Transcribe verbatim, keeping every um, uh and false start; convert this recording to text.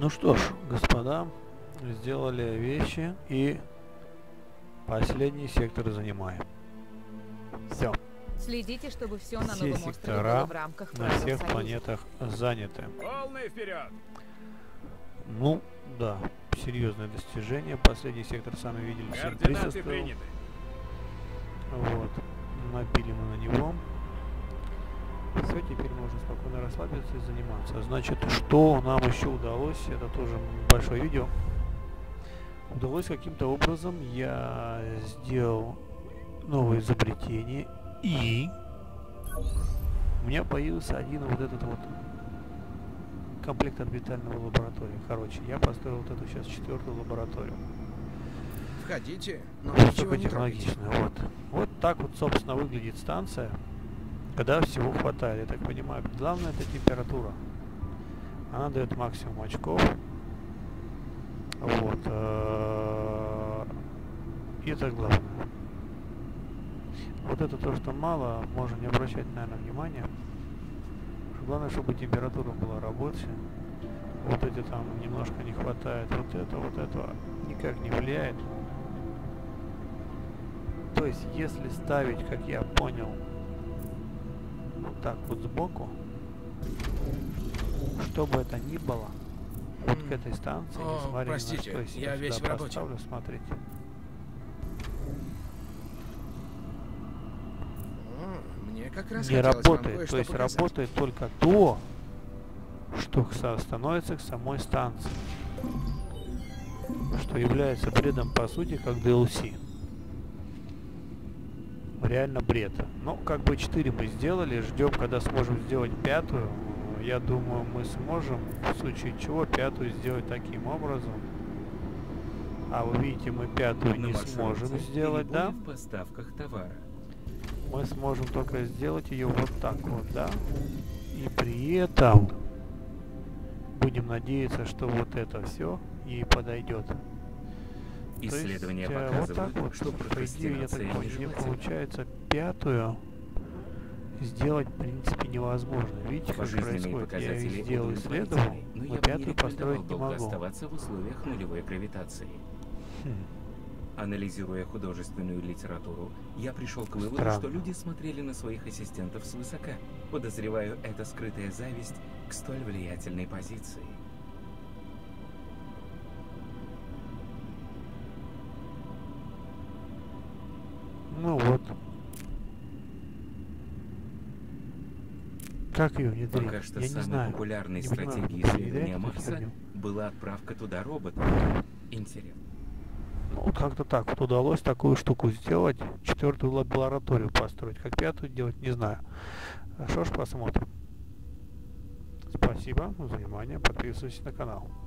Ну что ж, господа, сделали вещи и последний сектор занимаем. Все. Следите, чтобы все на новом острове было в рамках правил Союза. На всех планетах заняты. Полный вперед! Ну, да, серьезное достижение. Последний сектор сами видели, всем присутствовал. Вот, набили мы на него. Все, теперь можно спокойно расслабиться и заниматься. Значит, что нам еще удалось, это тоже большое видео. Удалось каким-то образом, я сделал новое изобретение, и у меня появился один вот этот вот комплект орбитального лаборатории. Короче, я построил вот эту сейчас четвертую лабораторию. Входите, но ничего не трогайте. Вот. Вот так вот, собственно, выглядит станция, когда всего хватает, я так понимаю. Главное — это температура. Она дает максимум очков. Вот. И это главное. Вот это то, что мало, можно не обращать, наверное, внимания. Главное, чтобы температура была рабочая. Вот эти там немножко не хватает. Вот это, вот этого никак не влияет. То есть, если ставить, как я понял, вот так вот сбоку, что бы это ни было, вот к этой станции, несмотря на что, если я весь в работе, смотрите. Мне как раз не работает, то есть показать. Работает только то, что становится к самой станции, что является бредом, по сути, как ди эл си. Реально бред. Ну, как бы четыре мы сделали, ждем, когда сможем сделать пятую. Я думаю, мы сможем, в случае чего, пятую сделать таким образом. А вы видите, мы пятую не сможем сделать, да? В поставках товара. Мы сможем только сделать ее вот так вот, да? И при этом будем надеяться, что вот это все ей подойдет. Исследования есть, показывают, вот так вот, что по идее, я так понимаю, получается пятую сделать, в принципе, невозможно. Видите, как происходит? Я ее сделал, исследовал, но пятую построить не могу. Оставаться в условиях нулевой гравитации. Хм. Анализируя художественную литературу, я пришел к выводу, странно, что люди смотрели на своих ассистентов свысока. Подозреваю, это скрытая зависть к столь влиятельной позиции. Ну вот. Как ее внедрить? Пока что я самой не знаю. Популярной не стратегией исследования Марса была отправка туда роботов. Интересно. Ну, вот как-то так вот удалось такую штуку сделать. Четвертую лабораторию построить. Как пятую делать, не знаю. Что ж, посмотрим. Спасибо за внимание. Подписывайтесь на канал.